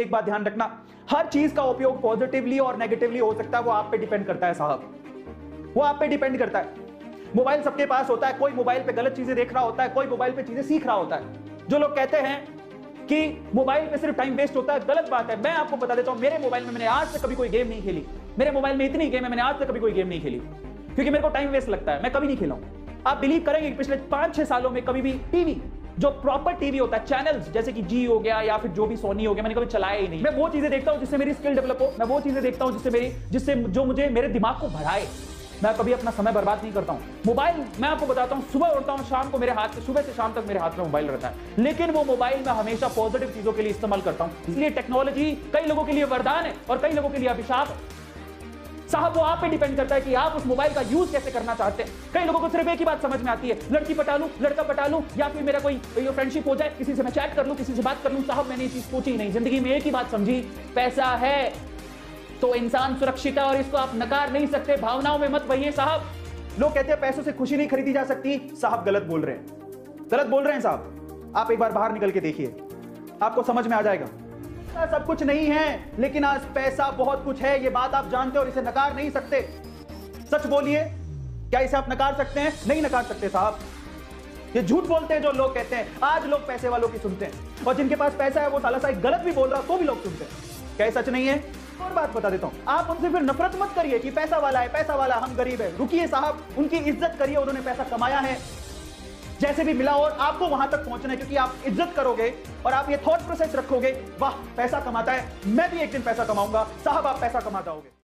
एक बात ध्यान रखना, हर चीज का उपयोग पॉजिटिवली और नेगेटिवली हो सकता है, वो आप पे डिपेंड करता है साहब, वो आप पे डिपेंड करता है। मोबाइल सबके पास होता है, कोई मोबाइल पे गलत चीजें देख रहा होता है, कोई मोबाइल पे चीजें सीख रहा होता है। जो लोग कहते हैं कि मोबाइल पे सिर्फ टाइम वेस्ट होता है, गलत बात है। मैं आपको बता देता हूं, मेरे मोबाइल में मैंने आज तक कभी कोई गेम नहीं खेली। मेरे मोबाइल में इतनी गेम है, मैंने आज तक कभी कोई गेम नहीं खेली, क्योंकि मेरे को टाइम वेस्ट लगता है, मैं कभी नहीं खेला हूं। आप बिलीव करेंगे पिछले 5-6 सालों में कभी भी टीवी, जो प्रॉपर टीवी होता है, चैनल्स जैसे कि जी हो गया या फिर जो भी सोनी हो गया, मैंने कभी चलाया ही नहीं। मैं वो चीजें देखता हूं जिससे मेरी स्किल डेवलप हो, मैं वो चीजें देखता हूं जिससे जो मुझे मेरे दिमाग को भराए। मैं कभी अपना समय बर्बाद नहीं करता हूं। मोबाइल, मैं आपको बताता हूं, सुबह उठता हूं, शाम को मेरे हाथ में, सुबह से शाम तक मेरे हाथ में मोबाइल रहता है, लेकिन वो मोबाइल मैं हमेशा पॉजिटिव चीजों के लिए इस्तेमाल करता हूं। इसलिए टेक्नोलॉजी कई लोगों के लिए वरदान है और कई लोगों के लिए अभिशाप है साहब। वो आप पे डिपेंड करता है कि आप उस मोबाइल का यूज कैसे करना चाहते हैं। कई लोगों को सिर्फ एक ही बात समझ में आती है, लड़की पटा लूं, लड़का पटा लूं, या फिर मेरा कोई फ्रेंडशिप हो जाए, किसी से मैं चैट कर लूं, किसी से बात कर लूं। साहब मैंने ये चीज सोची नहीं, जिंदगी में एक ही बात समझी, पैसा है तो इंसान सुरक्षित है, और इसको आप नकार नहीं सकते। भावनाओं में मत बहिए साहब। लोग कहते हैं पैसों से खुशी नहीं खरीदी जा सकती, साहब गलत बोल रहे हैं, गलत बोल रहे हैं साहब। आप एक बार बाहर निकल के देखिए, आपको समझ में आ जाएगा। पैसा सब कुछ नहीं है, लेकिन आज पैसा बहुत कुछ है, ये बात आप जानते हो और इसे नकार नहीं सकते। सच बोलिए, क्या इसे आप नकार सकते हैं? नहीं नकार सकते साहब। ये झूठ बोलते हैं जो लोग कहते हैं। आज लोग पैसे वालों की सुनते हैं, और जिनके पास पैसा है वो साला साहब गलत भी बोल रहा तो भी लोग सुनते हैं। क्या सच नहीं है? और बात बता देता हूं, आप उनसे फिर नफरत मत करिए कि पैसा वाला है, पैसा वाला, हम गरीब है। रुकिए साहब, उनकी इज्जत करिए, उन्होंने पैसा कमाया है जैसे भी मिला, और आपको वहां तक पहुंचना है, क्योंकि आप इज्जत करोगे और आप ये थॉट प्रोसेस रखोगे, वाह पैसा कमाता है, मैं भी एक दिन पैसा कमाऊंगा साहब, आप पैसा कमा जाओगे।